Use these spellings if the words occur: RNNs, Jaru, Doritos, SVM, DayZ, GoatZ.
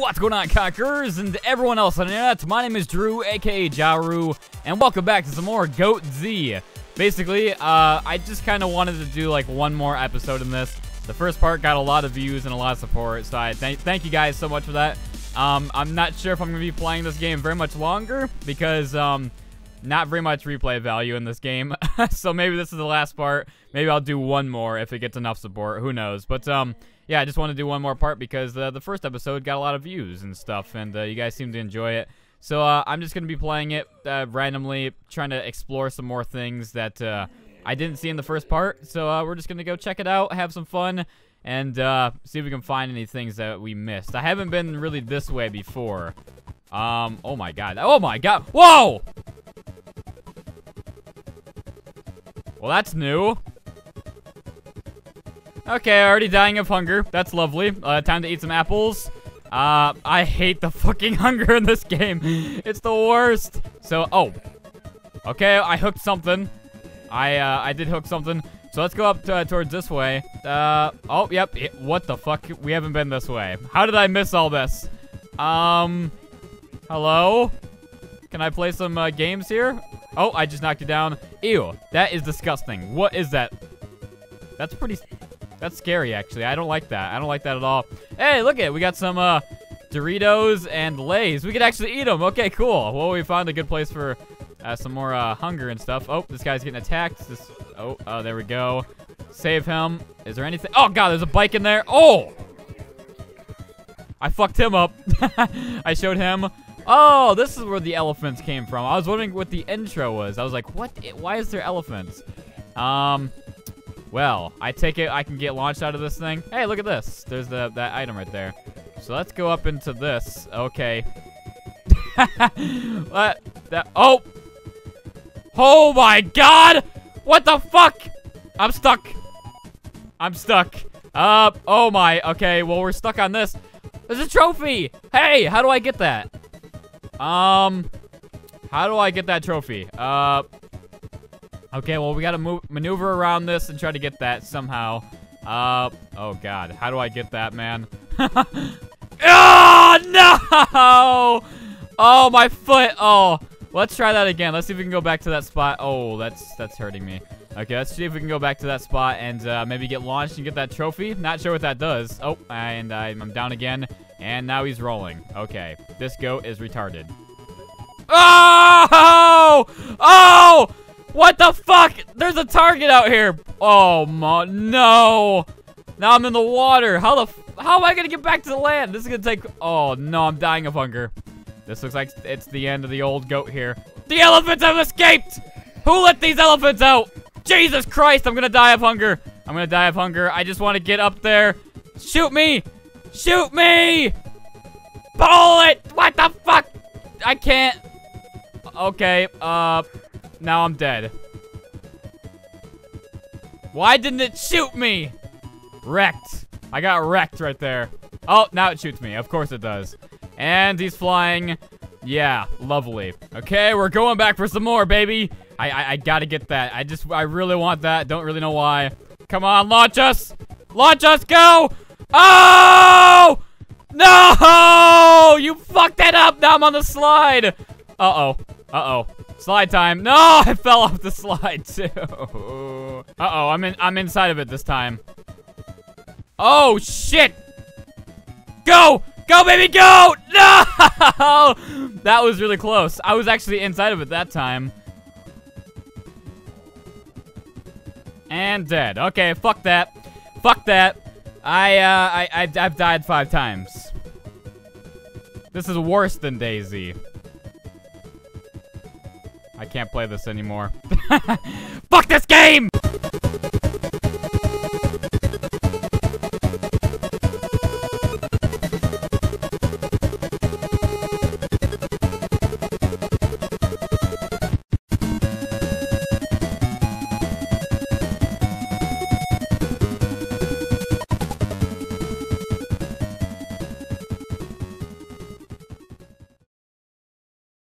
What's going on, Conquerors, and everyone else on the internet? My name is Drew, aka Jaru, and welcome back to some more GoatZ. Basically, I just kind of wanted to do like one more episode in this. The first part got a lot of views and a lot of support, so I thank you guys so much for that. I'm not sure if I'm going to be playing this game very much longer, because not very much replay value in this game. So maybe this is the last part. Maybe I'll do one more if it gets enough support. Who knows? But yeah, I just want to do one more part because the first episode got a lot of views and stuff, and you guys seem to enjoy it. So I'm just going to be playing it randomly, trying to explore some more things that I didn't see in the first part. So we're just going to go check it out, have some fun, and see if we can find any things that we missed. I haven't been really this way before. Oh my god. Oh my god. Whoa! Well, that's new. Okay, already dying of hunger. That's lovely. Time to eat some apples. I hate the fucking hunger in this game. It's the worst. So, oh. Okay, I hooked something. I did hook something. So let's go up towards this way. Oh, yep. What the fuck? We haven't been this way. How did I miss all this? Hello? Can I play some games here? Oh, I just knocked you down. Ew, that is disgusting. What is that? That's pretty... That's scary, actually. I don't like that. I don't like that at all. Hey, look it. We got some Doritos and Lay's. We could actually eat them. Okay, cool. Well, we found a good place for some more hunger and stuff. Oh, this guy's getting attacked. Oh, there we go. Save him. Is there anything? Oh, God, there's a bike in there. Oh! I fucked him up. I showed him. Oh, this is where the elephants came from. I was wondering what the intro was. I was like, what? Why is there elephants? Well, I take it I can get launched out of this thing. Hey, look at this. There's that item right there. So let's go up into this. Okay. What? That? Oh! Oh my god! What the fuck? I'm stuck. I'm stuck. Oh my. Okay, well, we're stuck on this. There's a trophy! Hey, how do I get that? How do I get that trophy? Okay, well, we gotta maneuver around this and try to get that somehow. Oh god, how do I get that, man? Oh, no! Oh, my foot! Oh, let's try that again. Let's see if we can go back to that spot. Oh, that's hurting me. Okay, let's see if we can go back to that spot and maybe get launched and get that trophy. Not sure what that does. Oh, and I'm down again. And now he's rolling. Okay, this goat is retarded. Oh! Oh! What the fuck? There's a target out here. Oh my, no. Now I'm in the water. How am I gonna get back to the land? This is gonna take, oh no, I'm dying of hunger. This looks like it's the end of the old goat here. The elephants have escaped! Who let these elephants out? Jesus Christ, I'm gonna die of hunger. I'm gonna die of hunger. I just wanna get up there. Shoot me! Shoot me! Bullet! What the fuck? I can't. Okay, now I'm dead. Why didn't it shoot me? Wrecked. I got wrecked right there. Oh, now it shoots me. Of course it does. And he's flying. Yeah, lovely. Okay, we're going back for some more, baby. I gotta get that. I really want that. Don't really know why. Come on, launch us. Launch us, go! Oh! No! You fucked that up. Now I'm on the slide. Uh-oh. Uh-oh. Slide time. No, I fell off the slide too. Uh-oh, I'm inside of it this time. Oh shit. Go! Go baby go! No! That was really close. I was actually inside of it that time. And dead. Okay, fuck that. Fuck that. I've died 5 times. This is worse than DayZ. I can't play this anymore. Fuck this game!